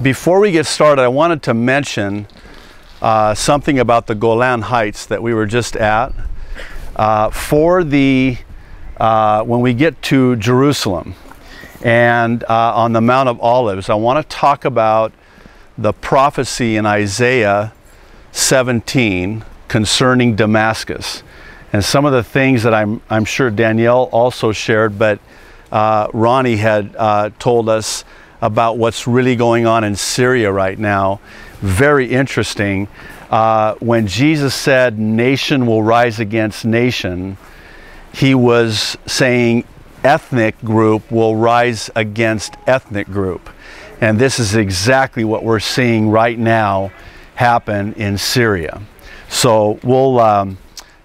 Before we get started, I wanted to mention something about the Golan Heights that we were just at. When we get to Jerusalem and on the Mount of Olives, I want to talk about the prophecy in Isaiah 17 concerning Damascus, and some of the things that I'm sure Danielle also shared, but Ronnie had told us about what's really going on in Syria right now. Very interesting. When Jesus said, "Nation will rise against nation," he was saying ethnic group will rise against ethnic group. And this is exactly what we're seeing right now happen in Syria. So we'll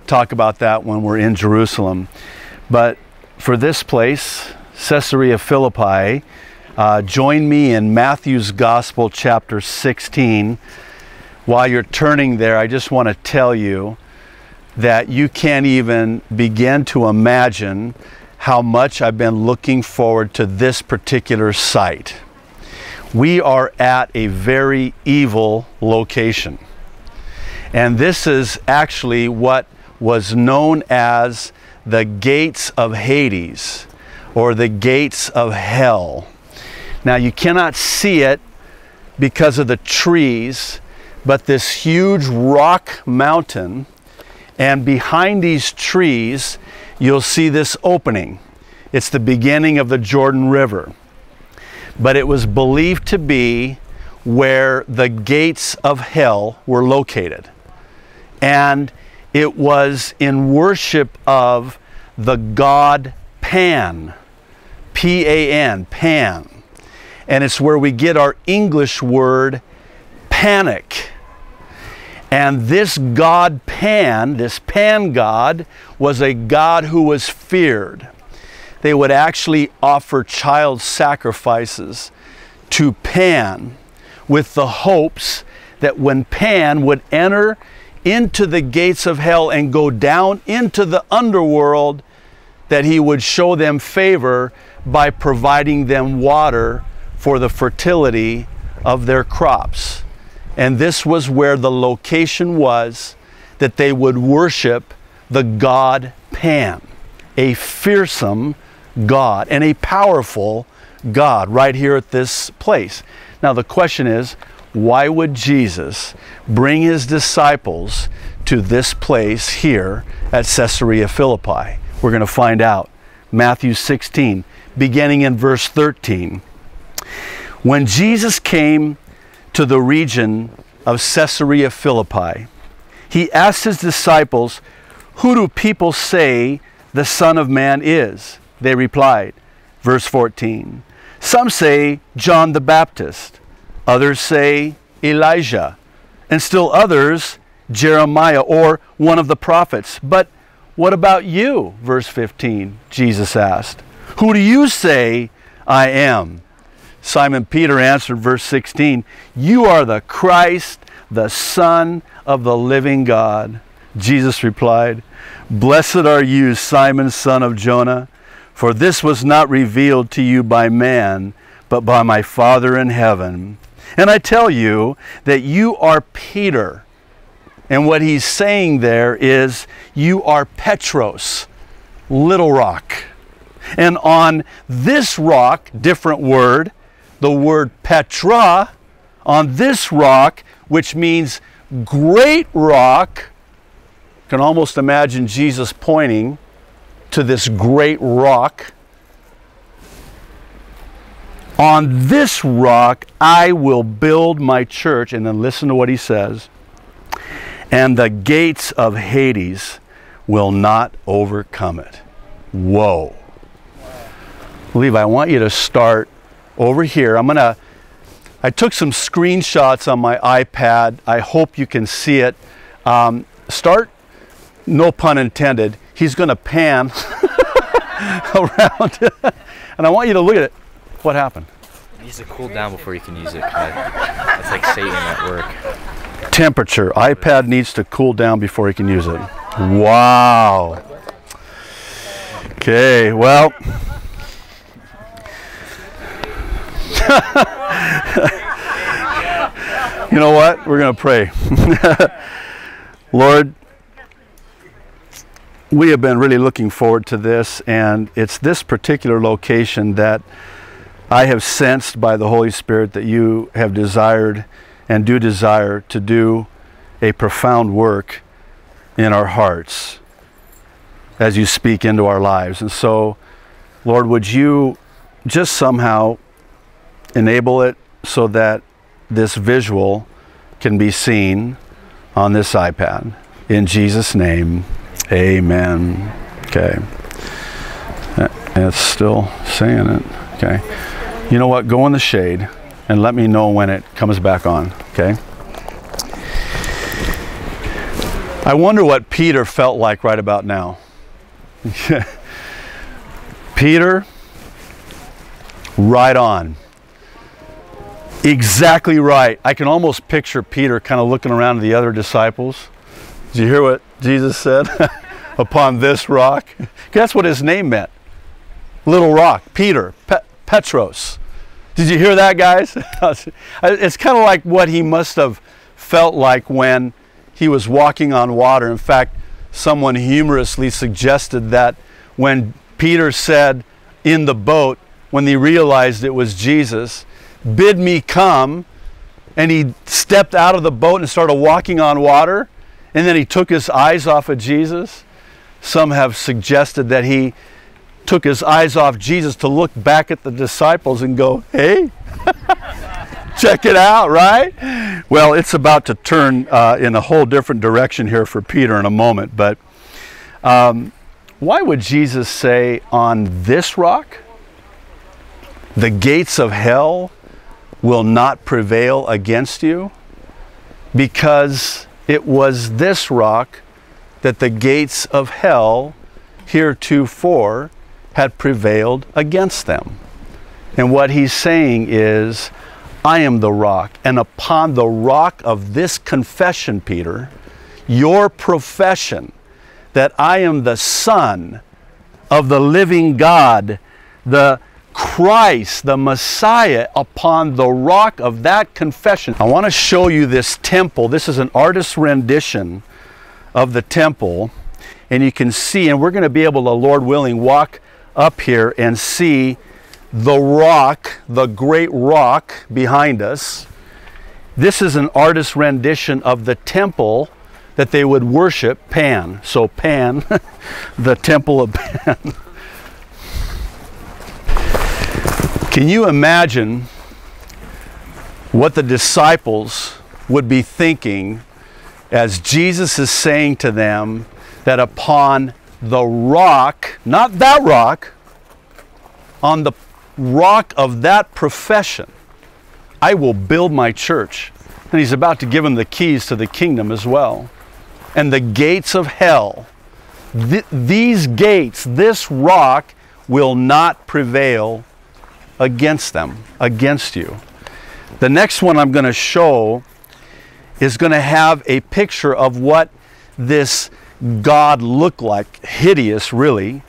talk about that when we're in Jerusalem. But for this place, Caesarea Philippi, join me in Matthew's Gospel, chapter 16. While you're turning there, I just want to tell you that you can't even begin to imagine how much I've been looking forward to this particular site. We are at a very evil location. And this is actually what was known as the gates of Hades, or the gates of hell. Now you cannot see it because of the trees, but this huge rock mountain, and behind these trees, you'll see this opening. It's the beginning of the Jordan River. But it was believed to be where the gates of hell were located. And it was in worship of the god Pan, P-A-N, Pan. And it's where we get our English word panic. And this god Pan, this Pan god, was a god who was feared. They would actually offer child sacrifices to Pan with the hopes that when Pan would enter into the gates of hell and go down into the underworld, that he would show them favor by providing them water for the fertility of their crops. And this was where the location was that they would worship the god Pan, a fearsome god and a powerful god right here at this place. Now the question is, why would Jesus bring his disciples to this place here at Caesarea Philippi? We're going to find out. Matthew 16, beginning in verse 13. When Jesus came to the region of Caesarea Philippi, he asked his disciples, "Who do people say the Son of Man is?" They replied, verse 14, "Some say John the Baptist, others say Elijah, and still others Jeremiah or one of the prophets. But what about you?" Verse 15, Jesus asked, "Who do you say I am?" Simon Peter answered, verse 16, "You are the Christ, the Son of the living God." Jesus replied, "Blessed are you, Simon, son of Jonah, for this was not revealed to you by man, but by my Father in heaven. And I tell you that you are Peter." And what he's saying there is, you are Petros, little rock. And on this rock, different word, the word Petra, on this rock, which means great rock, can almost imagine Jesus pointing to this great rock. "On this rock I will build my church," and then listen to what he says, "and the gates of Hades will not overcome it." Whoa. Levi, I want you to start over here. I took some screenshots on my iPad. I hope you can see it. Start, no pun intended, he's going to pan around. And I want you to look at it. What happened? He needs to cool down before you can use it. That's like Satan at work. Temperature. iPad needs to cool down before he can use it. Wow. Okay, well. You know what? We're going to pray. Lord, we have been really looking forward to this, and it's this particular location that I have sensed by the Holy Spirit that you have desired and do desire to do a profound work in our hearts as you speak into our lives. And so, Lord, would you just somehow enable it so that this visual can be seen on this iPad. In Jesus' name, amen. Okay. It's still saying it. Okay. You know what? Go in the shade and let me know when it comes back on. Okay. I wonder what Peter felt like right about now. Peter, right on. Exactly right. I can almost picture Peter kind of looking around at the other disciples. Did you hear what Jesus said? Upon this rock. That's what his name meant. Little rock. Peter. Petros. Did you hear that, guys? It's kind of like what he must have felt like when he was walking on water. In fact, someone humorously suggested that when Peter said in the boat, when he realized it was Jesus, "Bid me come," and he stepped out of the boat and started walking on water, and then he took his eyes off of Jesus. Some have suggested that he took his eyes off Jesus to look back at the disciples and go, "Hey, check it out," right? Well, it's about to turn in a whole different direction here for Peter in a moment, but why would Jesus say, "On this rock, the gates of hell will not prevail against you"? Because it was this rock that the gates of hell heretofore had prevailed against them. And what he's saying is, I am the rock, and upon the rock of this confession, Peter, your profession that I am the Son of the living God, the Christ, the Messiah, upon the rock of that confession. I want to show you this temple. This is an artist's rendition of the temple. And you can see, and we're going to be able to, Lord willing, walk up here and see the rock, the great rock behind us. This is an artist's rendition of the temple that they would worship, Pan. So Pan, the temple of Pan. Can you imagine what the disciples would be thinking as Jesus is saying to them that upon the rock, not that rock, on the rock of that profession, I will build my church. And he's about to give them the keys to the kingdom as well. And the gates of hell, these gates, this rock will not prevail against them, against you. The next one I'm going to show is going to have a picture of what this God looked like. Hideous, really.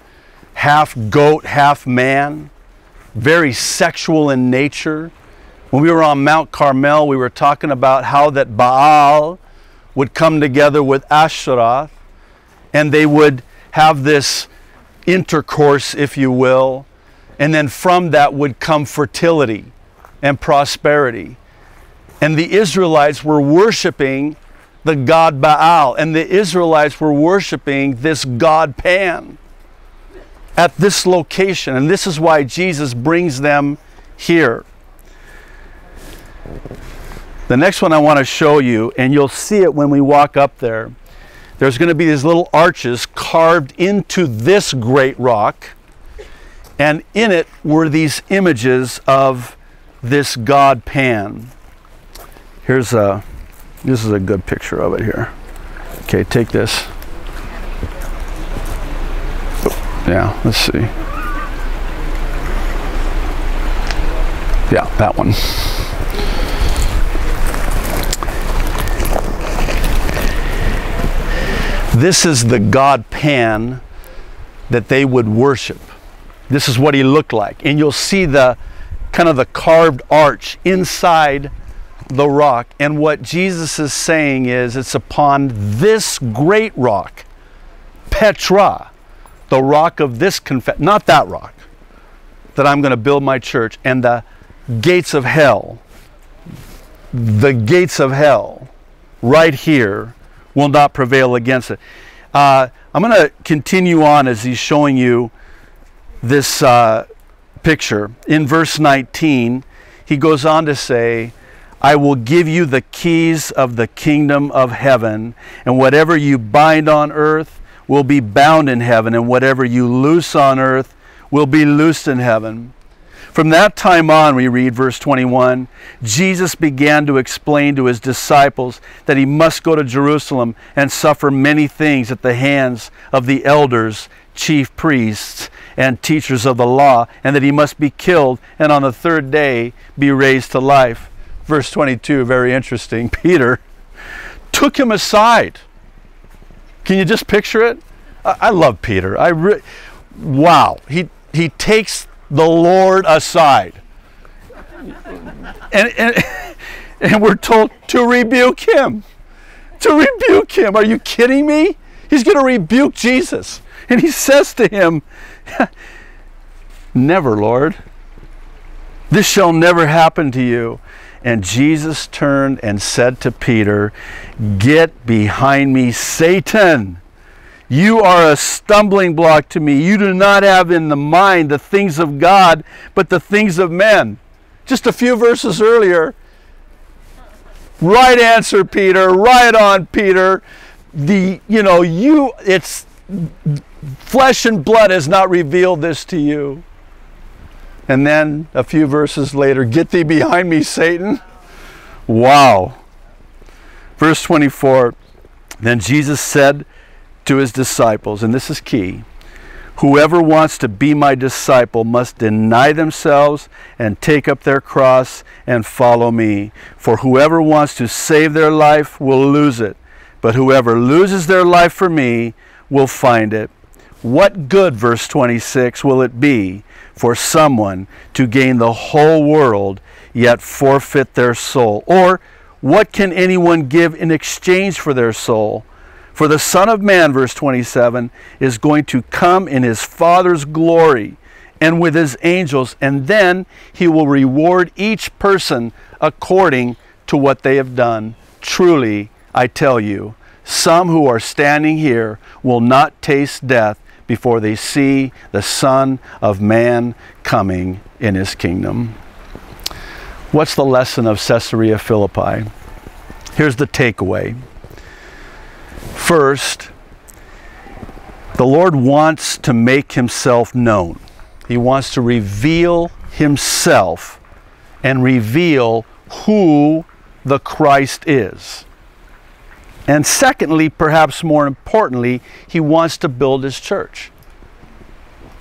Half goat, half man. Very sexual in nature. When we were on Mount Carmel, we were talking about how that Baal would come together with Asherah, and they would have this intercourse, if you will. And then from that would come fertility and prosperity. And the Israelites were worshiping the god Baal. And the Israelites were worshiping this god Pan at this location. And this is why Jesus brings them here. The next one I want to show you, and you'll see it when we walk up there. There's going to be these little arches carved into this great rock. And in it were these images of this god Pan. Here's a, this is a good picture of it here. Okay, take this. Yeah, let's see. Yeah, that one. This is the god Pan that they would worship. This is what he looked like. And you'll see the kind of the carved arch inside the rock. And what Jesus is saying is, it's upon this great rock, Petra, the rock of this confession, not that rock, that I'm going to build my church, and the gates of hell right here will not prevail against it. I'm going to continue on as he's showing you this picture. In verse 19, he goes on to say, I will give you the keys of the kingdom of heaven, and whatever you bind on earth will be bound in heaven, and whatever you loose on earth will be loosed in heaven. From that time on, we read verse 21, Jesus began to explain to his disciples that he must go to Jerusalem and suffer many things at the hands of the elders, chief priests, and teachers of the law, and that he must be killed and on the third day be raised to life. Verse 22, very interesting. Peter took him aside. Can you just picture it? I love Peter. Wow. He takes the Lord aside. And we're told to rebuke him. To rebuke him. Are you kidding me? He's going to rebuke Jesus. And he says to him, never, Lord. This shall never happen to you. And Jesus turned and said to Peter, get behind me, Satan. You are a stumbling block to me. You do not have in the mind the things of God, but the things of men. Just a few verses earlier. Right answer, Peter. Right on, Peter. It's flesh and blood has not revealed this to you. And then a few verses later, get thee behind me, Satan. Wow. Verse 24, then Jesus said to his disciples, and this is key, whoever wants to be my disciple must deny themselves and take up their cross and follow me. For whoever wants to save their life will lose it, but whoever loses their life for me will find it. What good, verse 26, will it be for someone to gain the whole world yet forfeit their soul? Or what can anyone give in exchange for their soul? For the Son of Man, verse 27, is going to come in his Father's glory and with his angels, and then he will reward each person according to what they have done. Truly, I tell you, some who are standing here will not taste death before they see the Son of Man coming in his kingdom. What's the lesson of Caesarea Philippi? Here's the takeaway. First, the Lord wants to make himself known. He wants to reveal himself and reveal who the Christ is. And secondly, perhaps more importantly, he wants to build his church.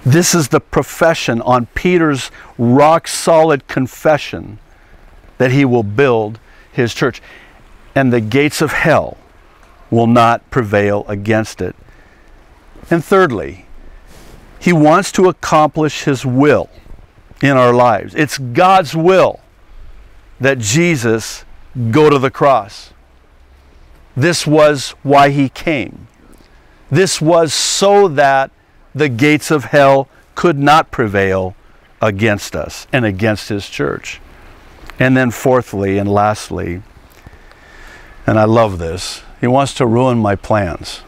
This is the profession on Peter's rock-solid confession that he will build his church. And the gates of hell will not prevail against it. And thirdly, he wants to accomplish his will in our lives. It's God's will that Jesus go to the cross. This was why he came. This was so that the gates of hell could not prevail against us and against his church. And then fourthly and lastly, and I love this, he wants to ruin my plans.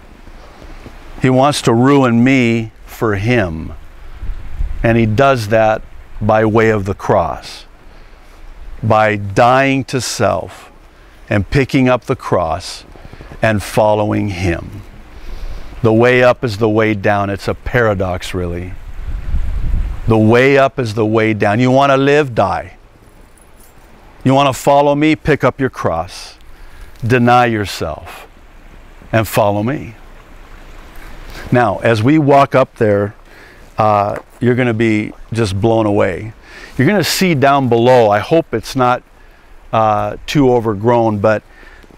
He wants to ruin me for him. And he does that by way of the cross, by dying to self and picking up the cross and following him. The way up is the way down. It's a paradox, really. The way up is the way down. You want to live? Die. You want to follow me? Pick up your cross. Deny yourself and follow me. Now, as we walk up there, you're going to be just blown away. You're going to see down below, I hope it's not too overgrown, but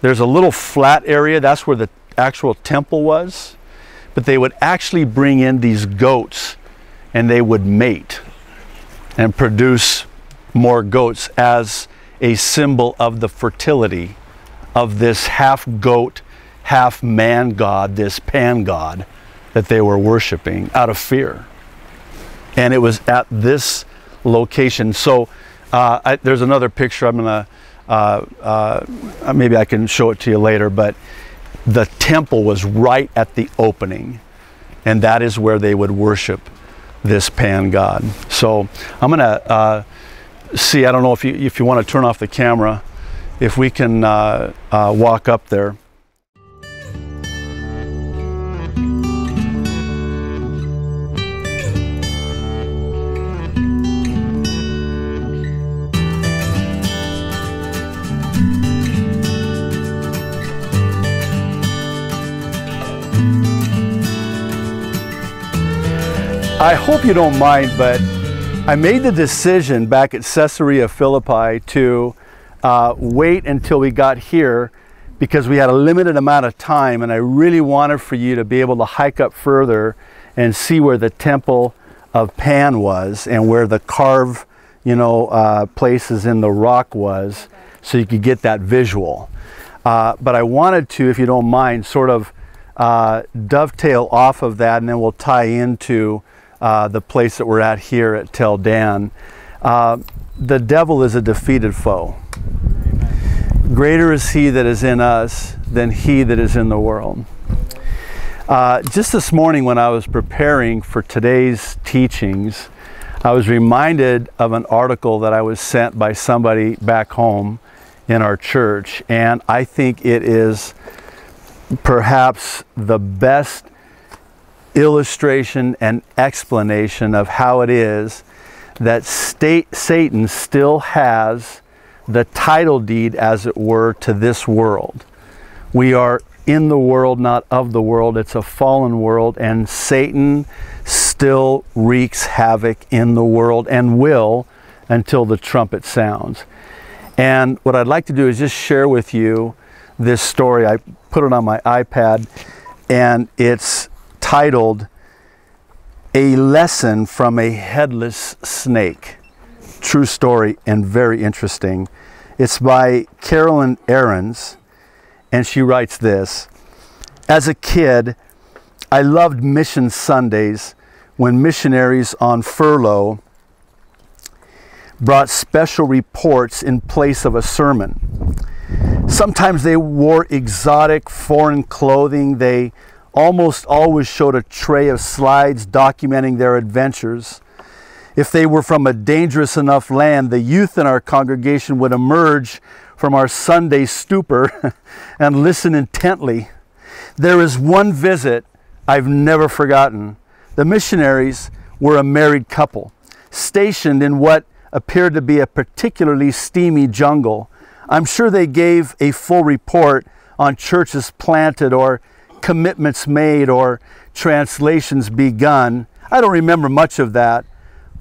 there's a little flat area. That's where the actual temple was. But they would actually bring in these goats and they would mate and produce more goats as a symbol of the fertility of this half-goat, half-man god, this Pan god that they were worshiping out of fear. And it was at this location. So there's another picture I'm going to, maybe I can show it to you later, but the temple was right at the opening, and that is where they would worship this Pan god. So I'm going to see, I don't know if you want to turn off the camera, if we can walk up there. I hope you don't mind, but I made the decision back at Caesarea Philippi to wait until we got here because we had a limited amount of time, and I really wanted for you to be able to hike up further and see where the temple of Pan was and where the carved, you know, places in the rock was, so you could get that visual. But I wanted to, if you don't mind, sort of dovetail off of that, and then we'll tie into the place that we're at here at Tel Dan. The devil is a defeated foe. Amen. Greater is he that is in us than he that is in the world. Just this morning when I was preparing for today's teachings, I was reminded of an article that I was sent by somebody back home in our church, and I think it is perhaps the best illustration and explanation of how it is that Satan still has the title deed, as it were, to this world. We are in the world, not of the world. It's a fallen world, and Satan still wreaks havoc in the world and will until the trumpet sounds. And what I'd like to do is just share with you this story. I put it on my iPad, and it's titled "A Lesson from a Headless Snake." True story and very interesting. It's by Carolyn Ahrens, and she writes this: "As a kid, I loved Mission Sundays when missionaries on furlough brought special reports in place of a sermon. Sometimes they wore exotic foreign clothing. They almost always showed a tray of slides documenting their adventures. If they were from a dangerous enough land, the youth in our congregation would emerge from our Sunday stupor and listen intently. There is one visit I've never forgotten. The missionaries were a married couple, stationed in what appeared to be a particularly steamy jungle. I'm sure they gave a full report on churches planted or commitments made or translations begun. I don't remember much of that.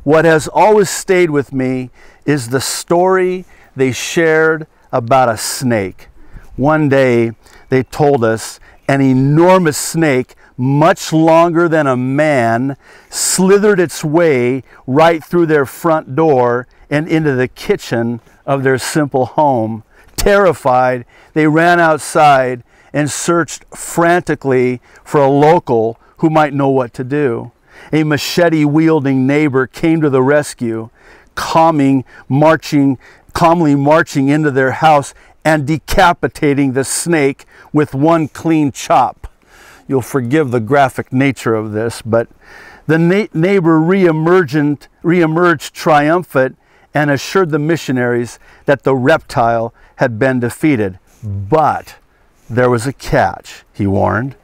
What has always stayed with me is the story they shared about a snake. One day, they told us an enormous snake, much longer than a man, slithered its way right through their front door and into the kitchen of their simple home. Terrified, they ran outside and searched frantically for a local who might know what to do. A machete-wielding neighbor came to the rescue, calmly marching into their house and decapitating the snake with one clean chop." You'll forgive the graphic nature of this, but the neighbor re-emerged triumphant and assured the missionaries that the reptile had been defeated. "But there was a catch," he warned.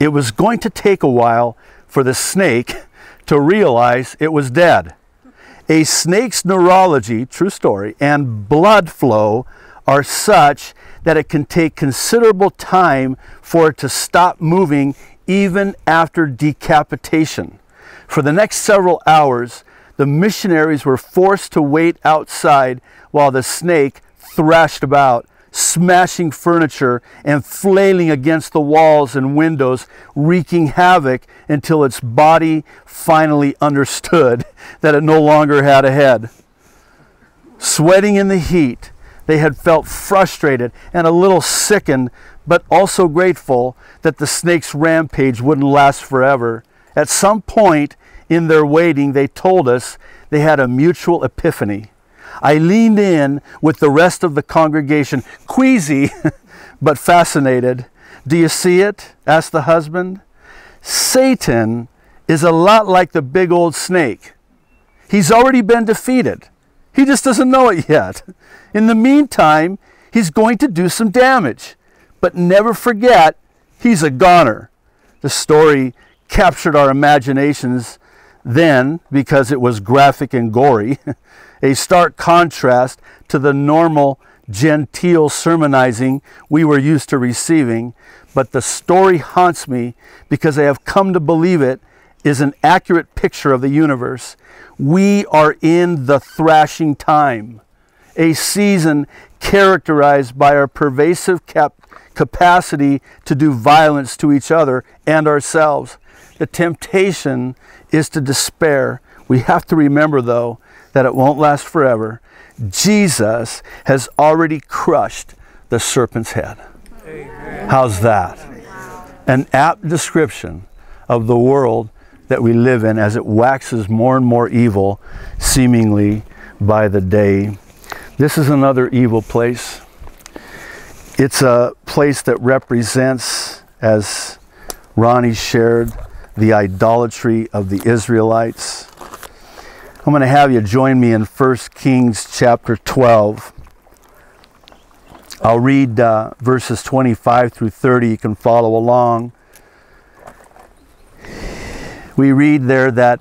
"It was going to take a while for the snake to realize it was dead. A snake's neurology," true story, "and blood flow are such that it can take considerable time for it to stop moving even after decapitation. For the next several hours, the missionaries were forced to wait outside while the snake thrashed about, smashing furniture and flailing against the walls and windows, wreaking havoc until its body finally understood that it no longer had a head. sweating in the heat. They had felt frustrated and a little sickened, but also grateful that the snake's rampage wouldn't last forever. At some point in their waiting, they told us they had a mutual epiphany. I leaned in with the rest of the congregation, queasy but fascinated. "Do you see it?" asked the husband. "Satan is a lot like the big old snake. He's already been defeated. He just doesn't know it yet. In the meantime, he's going to do some damage. But never forget, he's a goner." The story captured our imaginations then because it was graphic and gory, a stark contrast to the normal genteel sermonizing we were used to receiving. But the story haunts me because I have come to believe it is an accurate picture of the universe. We are in the thrashing time, a season characterized by our pervasive capacity to do violence to each other and ourselves. The temptation is to despair. We have to remember, though, that it won't last forever. Jesus has already crushed the serpent's head. Amen. How's that? An apt description of the world that we live in as it waxes more and more evil, seemingly by the day. This is another evil place. It's a place that represents, as Ronnie shared, the idolatry of the Israelites. I'm going to have you join me in 1 Kings chapter 12. I'll read verses 25 through 30. You can follow along. We read there that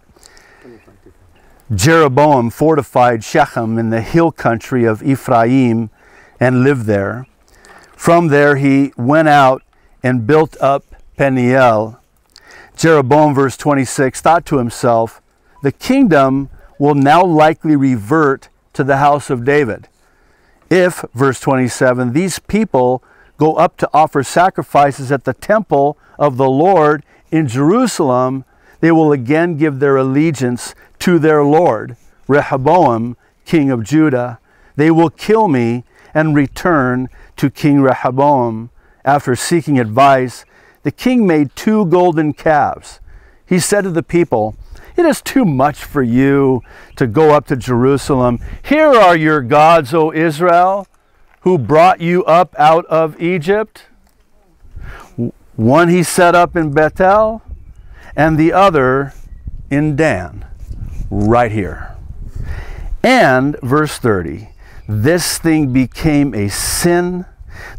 Jeroboam fortified Shechem in the hill country of Ephraim and lived there. From there he went out and built up Peniel. Jeroboam, verse 26, thought to himself, "The kingdom will now likely revert to the house of David. If," verse 27, "these people go up to offer sacrifices at the temple of the Lord in Jerusalem, they will again give their allegiance to their Lord, Rehoboam, king of Judah. They will kill me and return to King Rehoboam." After seeking advice, the king made 2 golden calves. He said to the people, "It is too much for you to go up to Jerusalem. Here are your gods, O Israel, who brought you up out of Egypt." One he set up in Bethel, and the other in Dan, right here. And verse 30, this thing became a sin.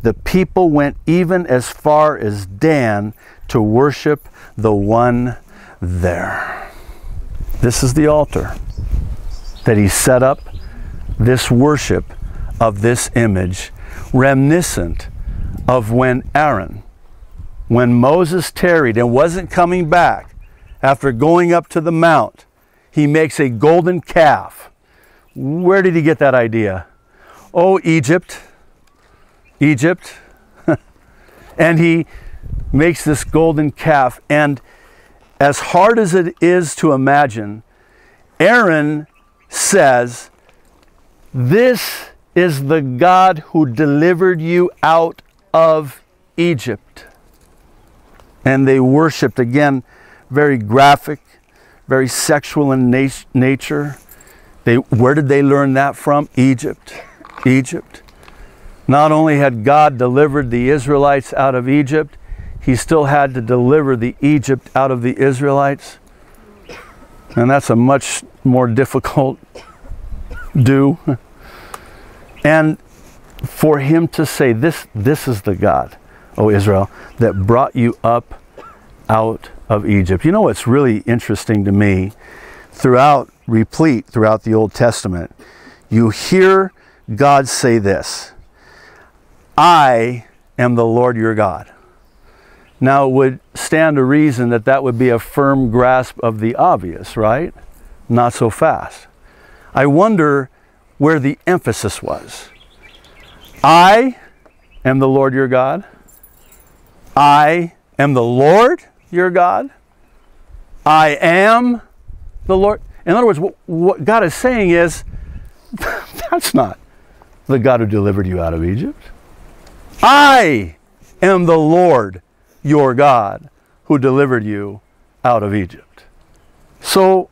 The people went even as far as Dan to worship the one there. This is the altar that he set up, this worship of this image, reminiscent of when Aaron, when Moses tarried and wasn't coming back after going up to the mount, he makes a golden calf. Where did he get that idea? Oh, Egypt, Egypt. And he makes this golden calf, and as hard as it is to imagine, Aaron says, "This is the God who delivered you out of Egypt." And they worshiped, again, very graphic, very sexual in nature. Where did they learn that from? Egypt, Egypt. Not only had God delivered the Israelites out of Egypt, he still had to deliver the Egypt out of the Israelites. And that's a much more difficult do. And for him to say, this is the God, O Israel, that brought you up out of Egypt. You know what's really interesting to me? Throughout the Old Testament, you hear God say this, "I am the Lord your God." Now, it would stand to reason that that would be a firm grasp of the obvious, right? Not so fast. I wonder where the emphasis was. I am the Lord your God. I am the Lord your God. I am the Lord. In other words, what God is saying is, That's not the God who delivered you out of Egypt. I am the Lord your God who delivered you out of Egypt. So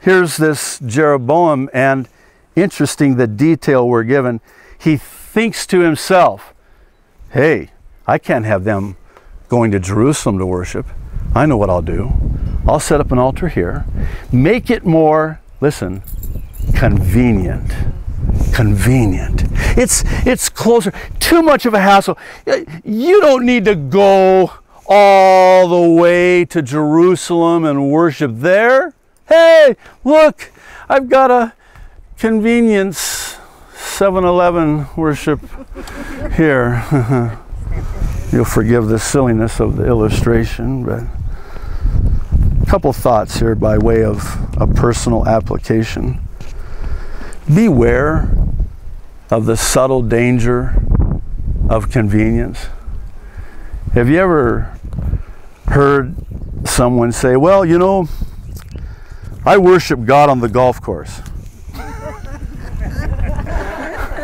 here's this Jeroboam, and interesting the detail we're given. He thinks to himself, hey, I can't have them going to Jerusalem to worship. I know what I'll do. I'll set up an altar here. Make it more, listen, convenient. Convenient. It's closer. Too much of a hassle. You don't need to go all the way to Jerusalem and worship there. Hey, look, I've got a convenience 7-Eleven worship here. You'll forgive the silliness of the illustration, but a couple thoughts here by way of a personal application. Beware of the subtle danger of convenience. Have you ever heard someone say, well, you know, I worship God on the golf course?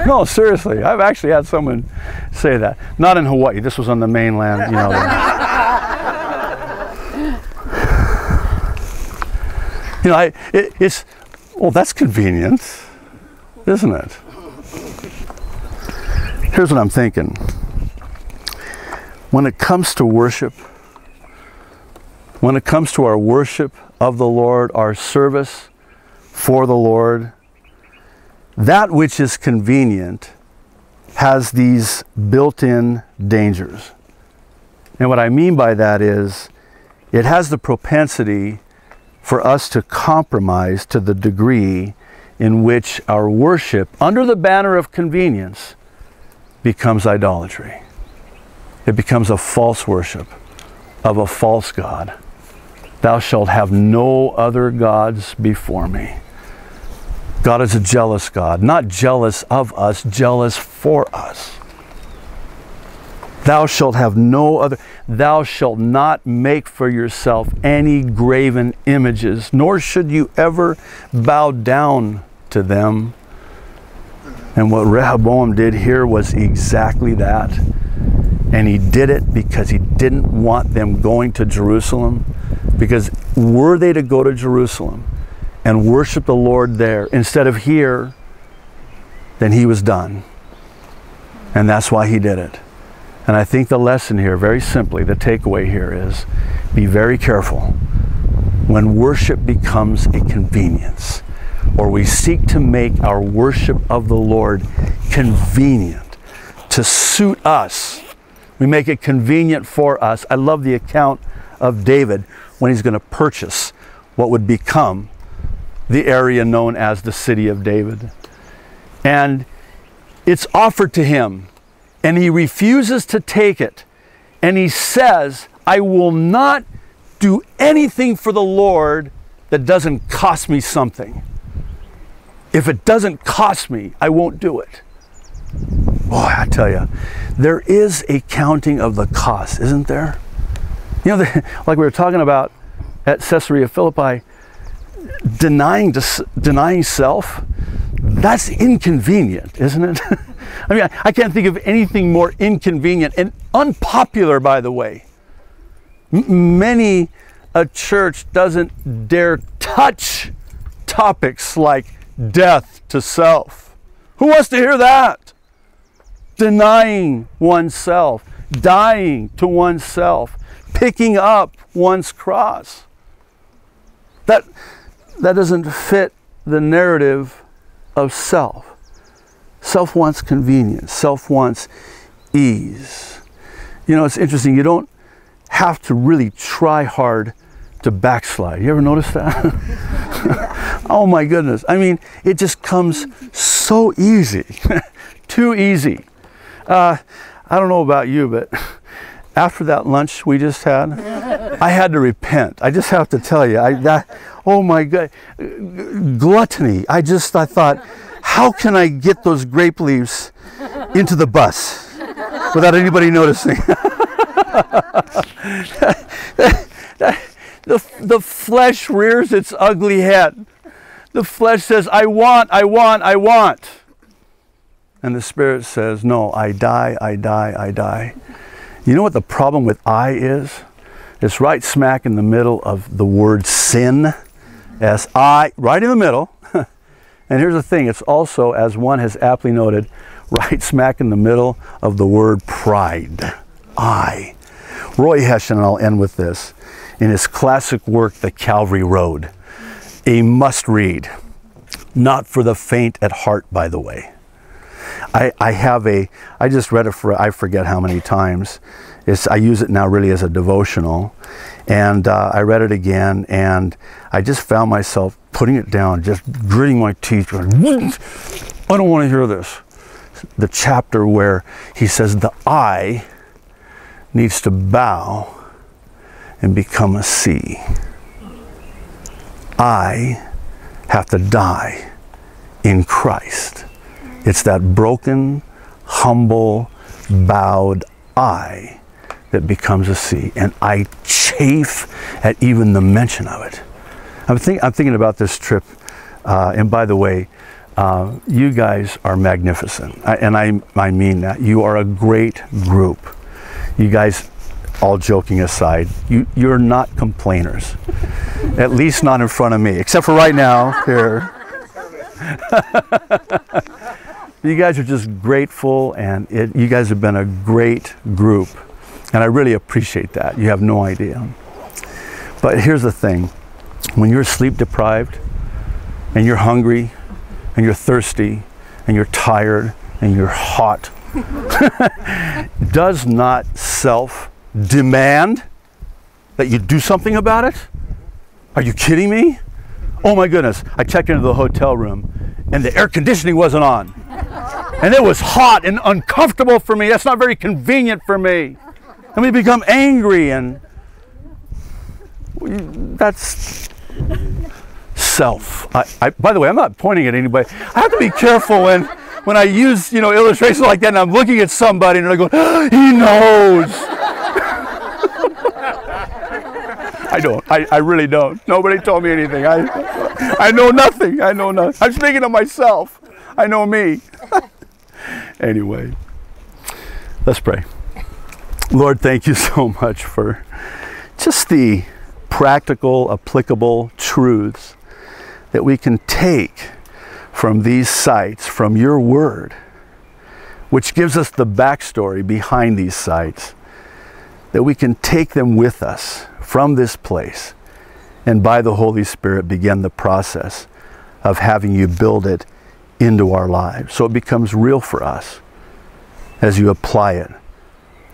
No, seriously, I've actually had someone say that. Not in Hawaii, this was on the mainland, you know. You know, it's, well, that's convenient, isn't it? Here's what I'm thinking. When it comes to worship, when it comes to our worship of the Lord, our service for the Lord, that which is convenient has these built-in dangers. And what I mean by that is it has the propensity for us to compromise to the degree in which our worship under the banner of convenience becomes idolatry. It becomes a false worship of a false God. Thou shalt have no other gods before me. God is a jealous God, not jealous of us, jealous for us. Thou shalt have no other, thou shalt not make for yourself any graven images, nor should you ever bow down to them. And what Rehoboam did here was exactly that. And he did it because he didn't want them going to Jerusalem, because were they to go to Jerusalem and worship the Lord there instead of here, then he was done. And that's why he did it. And I think the lesson here, very simply, the takeaway here is be very careful when worship becomes a convenience, or we seek to make our worship of the Lord convenient to suit us. We make it convenient for us. I love the account of David when he's going to purchase what would become the area known as the City of David. And it's offered to him, and he refuses to take it. And he says, I will not do anything for the Lord that doesn't cost me something. If it doesn't cost me, I won't do it. Boy, I tell you, there is a counting of the cost, isn't there? You know, like we were talking about at Caesarea Philippi, denying self, that's inconvenient, isn't it? I mean, I can't think of anything more inconvenient and unpopular, by the way. Many a church doesn't dare touch topics like death to self. Who wants to hear that? Denying oneself, dying to oneself, picking up one's cross. That doesn't fit the narrative of self. Self wants convenience. Self wants ease. You know, it's interesting. You don't have to really try hard to backslide. You ever notice that? Oh my goodness. I mean, it just comes so easy. Too easy. I don't know about you, but after that lunch we just had, I had to repent. I just have to tell you, oh my God, gluttony. I thought, how can I get those grape leaves into the bus without anybody noticing? The flesh rears its ugly head. The flesh says, I want, I want, I want. And the Spirit says, no, I die, I die, I die. You know what the problem with I is? It's right smack in the middle of the word sin. S-I, right in the middle. And here's the thing, it's also, as one has aptly noted, right smack in the middle of the word pride. I. Roy Heschen, and I'll end with this, in his classic work, The Calvary Road, a must-read. Not for the faint at heart, by the way. I just read it for, I forget how many times. I use it now really as a devotional. And I read it again, and I just found myself putting it down, just gritting my teeth, going, I don't want to hear this. The chapter where he says the I needs to bow and become a C. I have to die in Christ. It's that broken, humble, bowed I that becomes a C. And I chafe at even the mention of it. I'm thinking about this trip. And by the way, you guys are magnificent. I mean that. You are a great group. You guys, all joking aside, you're not complainers. At least not in front of me, except for right now, here. You guys are just grateful, and you guys have been a great group. And I really appreciate that. You have no idea. But here's the thing. When you're sleep deprived, and you're hungry, and you're thirsty, and you're tired, and you're hot, does not self demand that you do something about it? Are you kidding me? Oh my goodness, I checked into the hotel room, and the air conditioning wasn't on. And it was hot and uncomfortable for me. That's not very convenient for me. And we become angry, and that's self. By the way, I'm not pointing at anybody. I have to be careful when I use, illustrations like that, and I'm looking at somebody, and I go, oh, he knows. I don't. I really don't. Nobody told me anything. I know nothing. I know nothing. I'm speaking of myself. I know me. Anyway, let's pray. Lord, thank you so much for just the practical, applicable truths that we can take from these sites, from your word, which gives us the backstory behind these sites, that we can take them with us from this place and by the Holy Spirit begin the process of having you build it into our lives so it becomes real for us as you apply it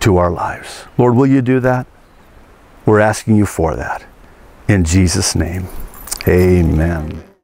to our lives. Lord, will you do that? We're asking you for that. In Jesus' name, amen.